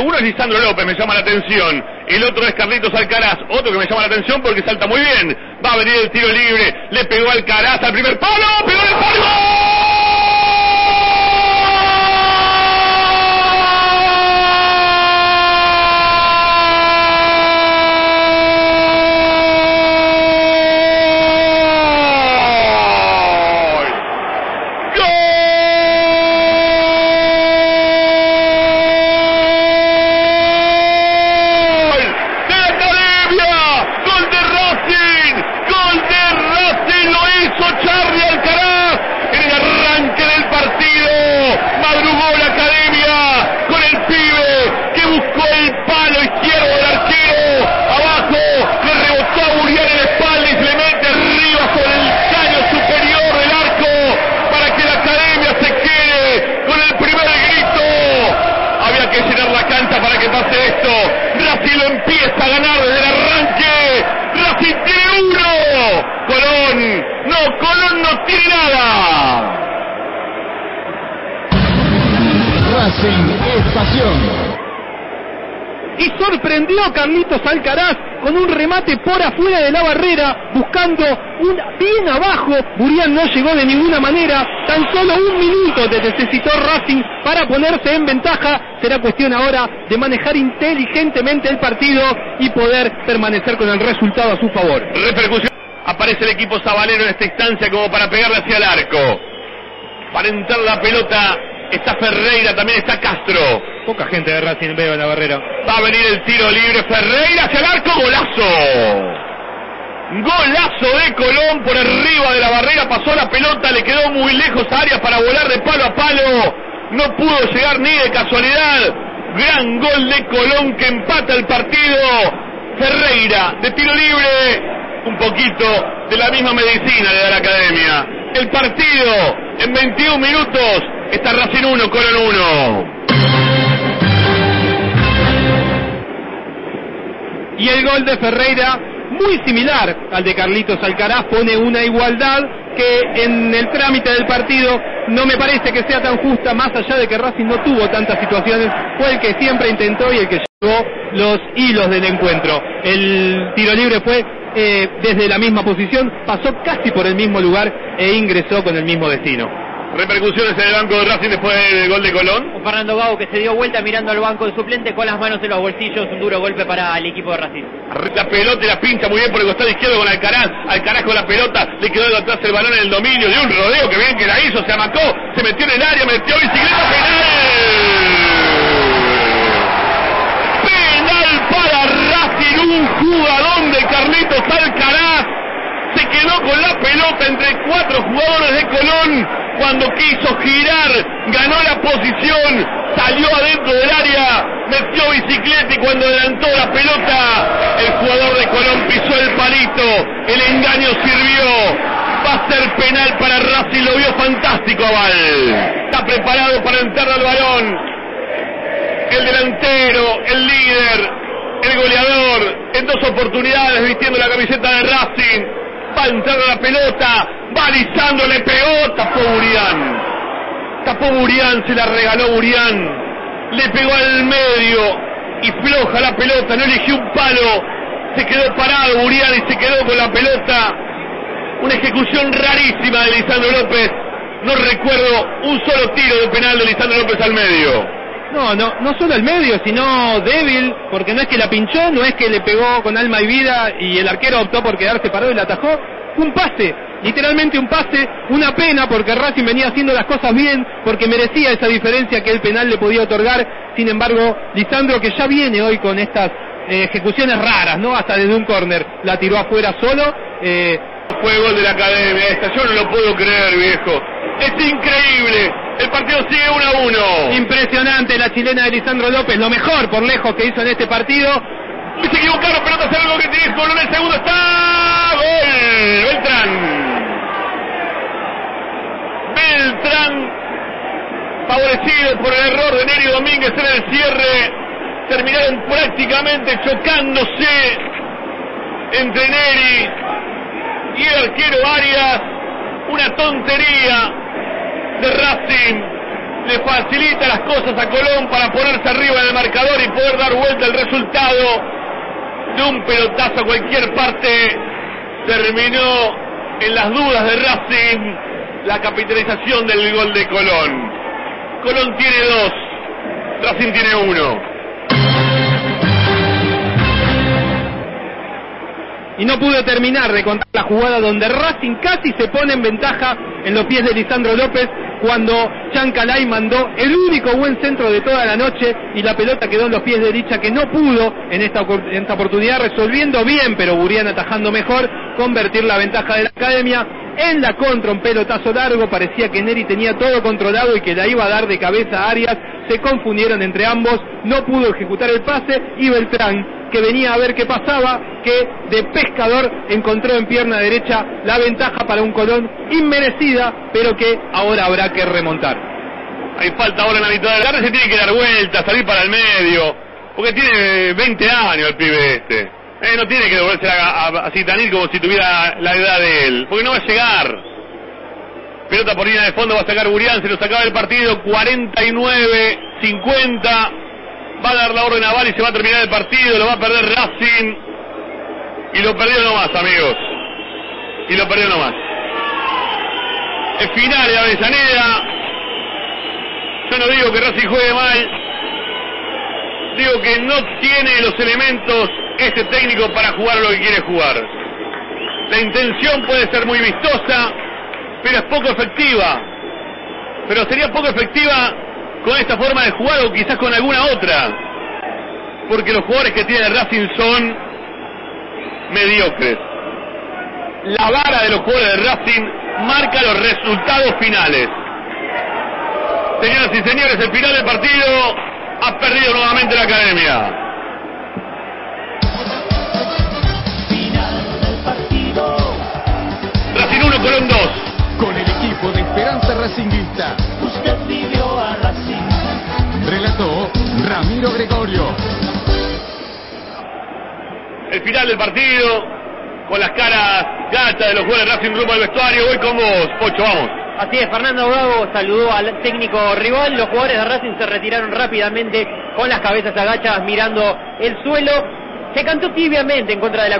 Uno es Lisandro López, me llama la atención. El otro es Carlitos Alcaraz, otro que me llama la atención porque salta muy bien. Va a venir el tiro libre, le pegó Alcaraz al primer palo, pegó el palo. Colón no tiene nada. Racing es pasión. Y sorprendió a Carlitos Alcaraz con un remate por afuera de la barrera, buscando bien abajo. Burián no llegó de ninguna manera. Tan solo un minuto necesitó Racing para ponerse en ventaja. Será cuestión ahora de manejar inteligentemente el partido y poder permanecer con el resultado a su favor. Repercusión. Aparece el equipo Sabalero en esta instancia como para pegarle hacia el arco. Para entrar la pelota está Ferreira, también está Castro. Poca gente de Racing veo en la barrera. Va a venir el tiro libre, Ferreira hacia el arco, golazo. Golazo de Colón por arriba de la barrera, pasó la pelota, le quedó muy lejos a Arias para volar de palo a palo. No pudo llegar ni de casualidad. Gran gol de Colón que empata el partido. Ferreira de tiro libre. Un poquito de la misma medicina le da la academia. El partido en 21 minutos está Racing 1, Colón 1. Y el gol de Ferreira, muy similar al de Carlitos Alcaraz, pone una igualdad que en el trámite del partido no me parece que sea tan justa, más allá de que Racing no tuvo tantas situaciones, fue el que siempre intentó y el que llevó los hilos del encuentro. El tiro libre fue desde la misma posición, pasó casi por el mismo lugar e ingresó con el mismo destino. Repercusiones en el banco de Racing después del gol de Colón. Un Fernando Gago que se dio vuelta mirando al banco de suplentes con las manos en los bolsillos, un duro golpe para el equipo de Racing. La pelota y la pincha muy bien por el costado izquierdo con Alcaraz. Alcaraz con la pelota, le quedó de atrás el balón en el dominio de un rodeo que bien que la hizo, se amacó, se metió en el área, metió bicicleta, penal. Penal para Racing, un jugador de Carlitos Alcaraz. Se quedó con la pelota entre cuatro jugadores de Colón. Cuando quiso girar, ganó la posición, salió adentro del área, metió bicicleta y cuando adelantó la pelota, el jugador de Colón pisó el palito, el engaño sirvió, va a ser penal para Racing, lo vio fantástico a Val. Está preparado para entrar al balón, el delantero, el líder, el goleador, en dos oportunidades vistiendo la camiseta de Racing, va a entrar a la pelota. Va Lisandro, le pegó, tapó Burián, se la regaló Burián, le pegó al medio y floja la pelota, no eligió un palo, se quedó parado Burián y se quedó con la pelota. Una ejecución rarísima de Lisandro López, no recuerdo un solo tiro de penal de Lisandro López al medio. No solo al medio, sino débil, porque no es que la pinchó, no es que le pegó con alma y vida y el arquero optó por quedarse parado y la atajó. Un pase, literalmente un pase, una pena porque Racing venía haciendo las cosas bien, porque merecía esa diferencia que el penal le podía otorgar. Sin embargo, Lisandro, que ya viene hoy con estas ejecuciones raras, ¿no? Hasta desde un córner, la tiró afuera solo. Fue gol de la academia esta, yo no lo puedo creer, viejo. Es increíble, el partido sigue 1-1. Impresionante la chilena de Lisandro López, lo mejor por lejos que hizo en este partido. Se equivocaron, pelota hace algo que tiene Colón, el segundo está... ¡Gol! Beltrán, favorecido por el error de Neri Domínguez en el cierre. Terminaron prácticamente chocándose entre Neri y el arquero Arias. Una tontería de Racing, le facilita las cosas a Colón para ponerse arriba en el marcador y poder dar vuelta el resultado de un pelotazo a cualquier parte. Terminó en las dudas de Racing la capitalización del gol de Colón. Colón tiene 2, Racing tiene 1. Y no pudo terminar de contar la jugada donde Racing casi se pone en ventaja en los pies de Lisandro López cuando Chancalay mandó el único buen centro de toda la noche y la pelota quedó en los pies de Licha, que no pudo en esta oportunidad, resolviendo bien, pero Burián atajando mejor, convertir la ventaja de la academia. En la contra, un pelotazo largo, parecía que Neri tenía todo controlado y que la iba a dar de cabeza a Arias. Se confundieron entre ambos, no pudo ejecutar el pase y Beltrán, que venía a ver qué pasaba, que de pescador encontró en pierna derecha la ventaja para un Colón inmerecida, pero que ahora habrá que remontar. Hay falta ahora en la mitad de la tarde, se tiene que dar vuelta, salir para el medio, porque tiene 20 años el pibe este. No tiene que devolverse a Citanil como si tuviera la edad de él, porque no va a llegar. Pelota por línea de fondo va a sacar Burián, se lo sacaba el partido, 49-50. Va a dar la orden a Val y se va a terminar el partido, lo va a perder Racing. Y lo perdió nomás, amigos. Y lo perdió nomás. Es final de Avellaneda. Yo no digo que Racing juegue mal. Digo que no tiene los elementos este técnico para jugar lo que quiere jugar. La intención puede ser muy vistosa, pero es poco efectiva. Pero sería poco efectiva con esta forma de jugar o quizás con alguna otra, porque los jugadores que tiene Racing son mediocres. La vara de los jugadores de Racing marca los resultados finales. Señoras y señores, el final del partido, ha perdido nuevamente la academia. Racing 1, Colón 2. Con el equipo de Esperanza Racinguista. Usted vivió a Racing. Relató Ramiro Gregorio. El final del partido, con las caras gachas de los jugadores de Racing rumbo al vestuario. Voy con vos, Pocho, vamos. Así es, Fernando Gago saludó al técnico rival. Los jugadores de Racing se retiraron rápidamente con las cabezas agachas mirando el suelo. Se cantó tibiamente en contra de la